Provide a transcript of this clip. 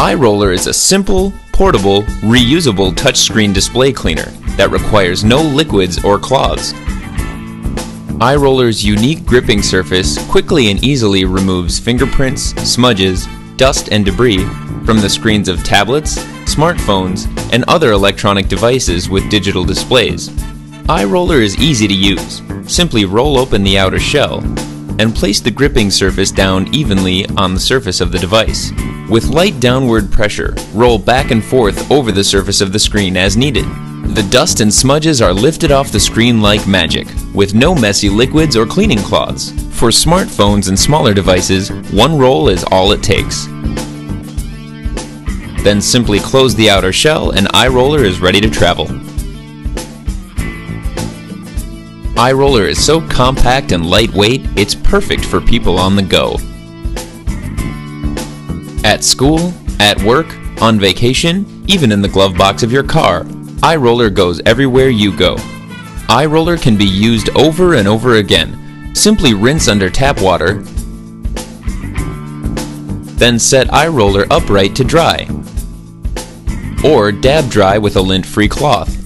iRoller is a simple, portable, reusable touchscreen display cleaner that requires no liquids or cloths. iRoller's unique gripping surface quickly and easily removes fingerprints, smudges, dust, and debris from the screens of tablets, smartphones, and other electronic devices with digital displays. iRoller is easy to use. Simply roll open the outer shell and place the gripping surface down evenly on the surface of the device. With light downward pressure, roll back and forth over the surface of the screen as needed. The dust and smudges are lifted off the screen like magic, with no messy liquids or cleaning cloths. For smartphones and smaller devices, one roll is all it takes. Then simply close the outer shell and iRoller is ready to travel. iRoller is so compact and lightweight, it's perfect for people on the go. At school, at work, on vacation, even in the glove box of your car, iRoller goes everywhere you go. iRoller can be used over and over again. Simply rinse under tap water, then set iRoller upright to dry, or dab dry with a lint-free cloth.